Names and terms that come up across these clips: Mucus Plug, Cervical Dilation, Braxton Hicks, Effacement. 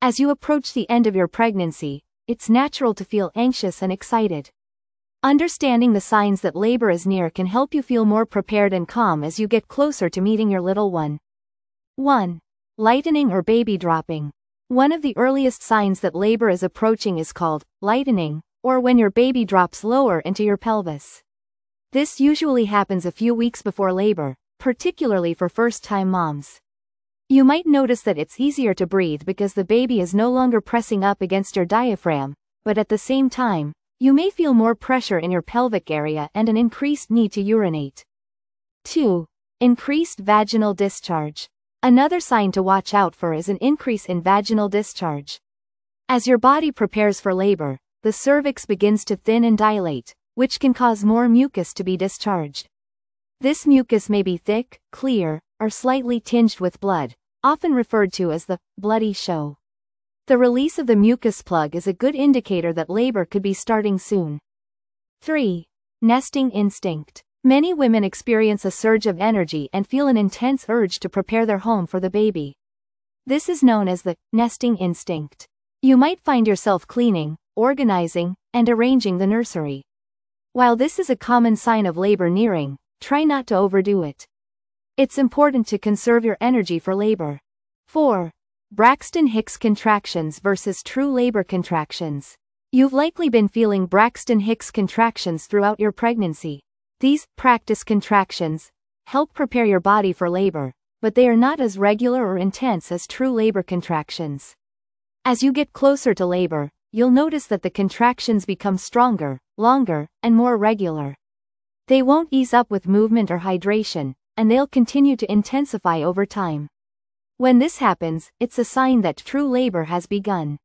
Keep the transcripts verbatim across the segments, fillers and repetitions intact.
As you approach the end of your pregnancy, it's natural to feel anxious and excited. Understanding the signs that labor is near can help you feel more prepared and calm as you get closer to meeting your little one. one. Lightening or baby dropping. One of the earliest signs that labor is approaching is called lightening, or when your baby drops lower into your pelvis. This usually happens a few weeks before labor, particularly for first-time moms. You might notice that it's easier to breathe because the baby is no longer pressing up against your diaphragm, but at the same time, you may feel more pressure in your pelvic area and an increased need to urinate. two. Increased vaginal discharge. Another sign to watch out for is an increase in vaginal discharge. As your body prepares for labor, the cervix begins to thin and dilate, which can cause more mucus to be discharged. This mucus may be thick, clear, or slightly tinged with blood, often referred to as the bloody show. The release of the mucus plug is a good indicator that labor could be starting soon. three. Nesting instinct. Many women experience a surge of energy and feel an intense urge to prepare their home for the baby. This is known as the nesting instinct. You might find yourself cleaning, organizing, and arranging the nursery. While this is a common sign of labor nearing, try not to overdo it. It's important to conserve your energy for labor. four. Braxton Hicks contractions versus true labor contractions. You've likely been feeling Braxton Hicks contractions throughout your pregnancy. These practice contractions help prepare your body for labor, but they are not as regular or intense as true labor contractions. As you get closer to labor, you'll notice that the contractions become stronger, longer, and more regular. They won't ease up with movement or hydration, and they'll continue to intensify over time. When this happens, it's a sign that true labor has begun.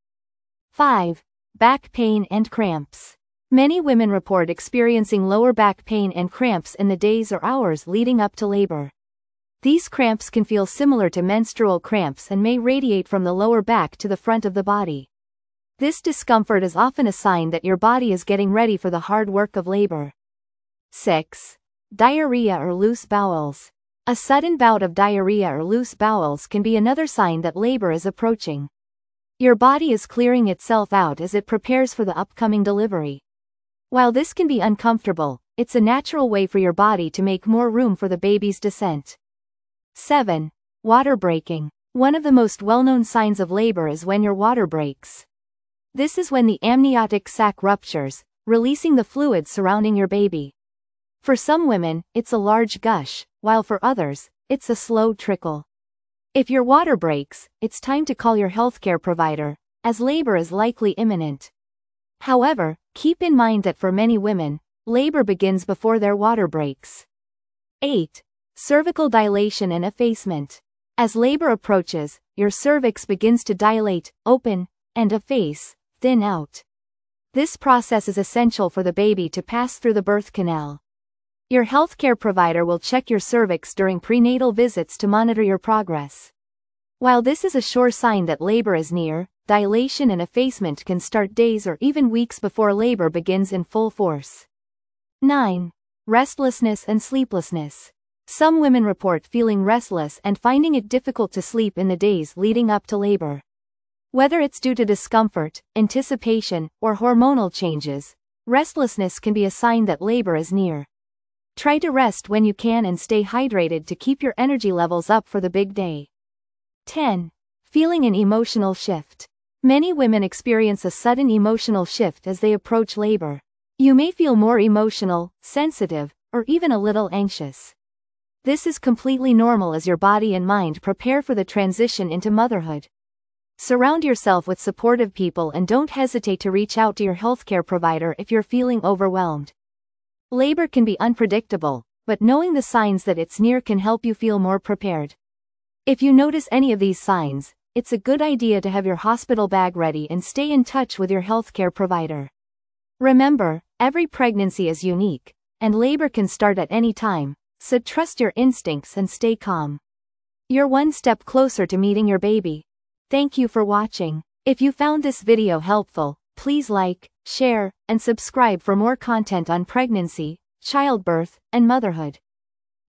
five. Back pain and cramps. Many women report experiencing lower back pain and cramps in the days or hours leading up to labor. These cramps can feel similar to menstrual cramps and may radiate from the lower back to the front of the body. This discomfort is often a sign that your body is getting ready for the hard work of labor. six. Diarrhea or loose bowels. A sudden bout of diarrhea or loose bowels can be another sign that labor is approaching. Your body is clearing itself out as it prepares for the upcoming delivery. While this can be uncomfortable, it's a natural way for your body to make more room for the baby's descent. seven. Water breaking. One of the most well-known signs of labor is when your water breaks. This is when the amniotic sac ruptures, releasing the fluid surrounding your baby. For some women, it's a large gush, while for others, it's a slow trickle. If your water breaks, it's time to call your healthcare provider, as labor is likely imminent. However, keep in mind that for many women, labor begins before their water breaks. eight. Cervical dilation and effacement. As labor approaches, your cervix begins to dilate, open, and efface, thin out. This process is essential for the baby to pass through the birth canal. Your healthcare provider will check your cervix during prenatal visits to monitor your progress. While this is a sure sign that labor is near, dilation and effacement can start days or even weeks before labor begins in full force. nine. Restlessness and sleeplessness. Some women report feeling restless and finding it difficult to sleep in the days leading up to labor. Whether it's due to discomfort, anticipation, or hormonal changes, restlessness can be a sign that labor is near. Try to rest when you can and stay hydrated to keep your energy levels up for the big day. ten. Feeling an emotional shift. Many women experience a sudden emotional shift as they approach labor. You may feel more emotional, sensitive, or even a little anxious. This is completely normal as your body and mind prepare for the transition into motherhood. Surround yourself with supportive people and don't hesitate to reach out to your healthcare provider if you're feeling overwhelmed. Labor can be unpredictable, but knowing the signs that it's near can help you feel more prepared. If you notice any of these signs, it's a good idea to have your hospital bag ready and stay in touch with your healthcare provider. Remember, every pregnancy is unique, and labor can start at any time, so trust your instincts and stay calm. You're one step closer to meeting your baby. Thank you for watching. If you found this video helpful, please like, share, and subscribe for more content on pregnancy, childbirth, and motherhood.